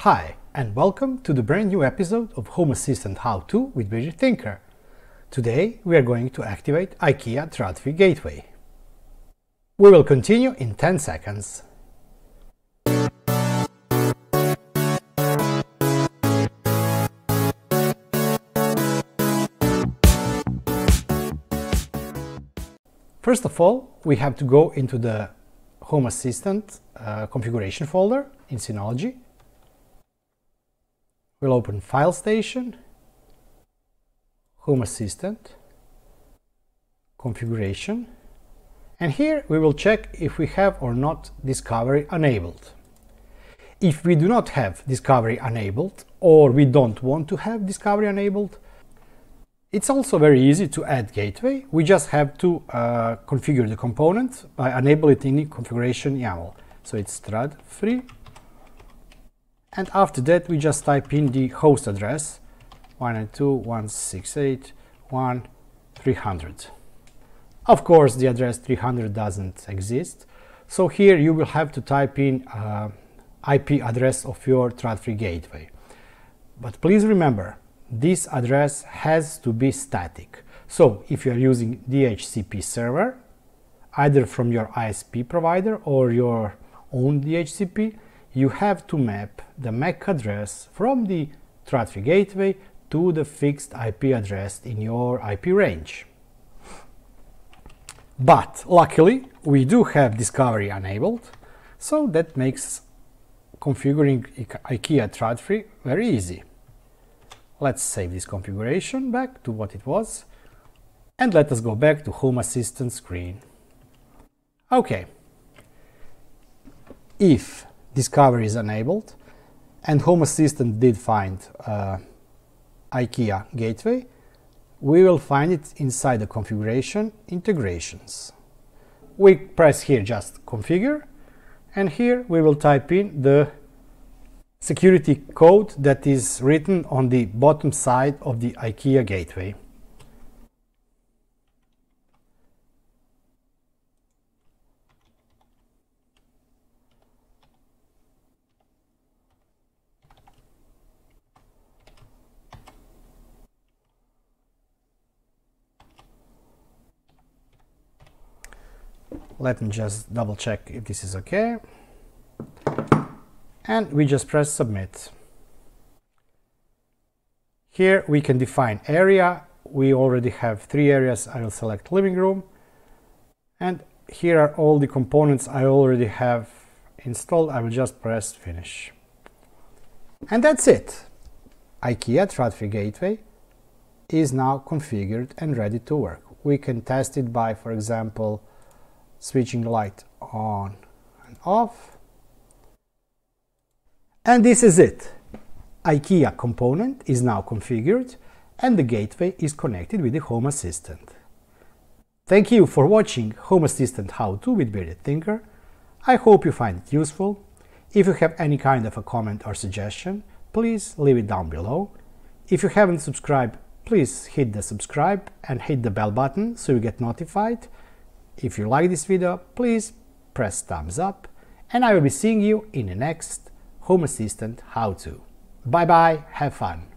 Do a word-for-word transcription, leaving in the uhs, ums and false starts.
Hi, and welcome to the brand new episode of Home Assistant How-To with BeardedTinker. Today we are going to activate IKEA Trådfri Gateway. We will continue in ten seconds. First of all, we have to go into the Home Assistant uh, configuration folder in Synology. We'll open File Station, Home Assistant, Configuration, and here we will check if we have or not Discovery enabled. If we do not have Discovery enabled, or we don't want to have Discovery enabled, it's also very easy to add Gateway. We just have to uh, configure the component by enable it in the configuration YAML. So it's Trådfri. And after that we just type in the host address one ninety-two dot one sixty-eight dot one dot three hundred. Of course the address three hundred doesn't exist, so here you will have to type in uh, I P address of your Trådfri gateway. But please remember, this address has to be static. So if you are using D H C P server, either from your I S P provider or your own D H C P, you have to map the M A C address from the Trådfri gateway to the fixed I P address in your I P range. But luckily we do have Discovery enabled, so that makes configuring IKEA Trådfri very easy. Let's save this configuration back to what it was, and let us go back to Home Assistant screen. Okay. If Discovery is enabled and Home Assistant did find uh, IKEA Gateway, we will find it inside the configuration integrations. We press here just configure, and here we will type in the security code that is written on the bottom side of the IKEA Gateway. Let me just double check if this is okay, and we just press submit. Here we can define area. We already have three areas. I will select living room, and here are all the components I already have installed. I will just press finish, and that's it. IKEA Trådfri Gateway is now configured and ready to work. We can test it by, for example, switching light on and off. And this is it. IKEA component is now configured and the gateway is connected with the Home Assistant. Thank you for watching Home Assistant How-To with BeardedTinker. I hope you find it useful. If you have any kind of a comment or suggestion, please leave it down below. If you haven't subscribed, please hit the subscribe and hit the bell button so you get notified. If you like this video, please press thumbs up, and I will be seeing you in the next Home Assistant How-To. Bye bye, have fun!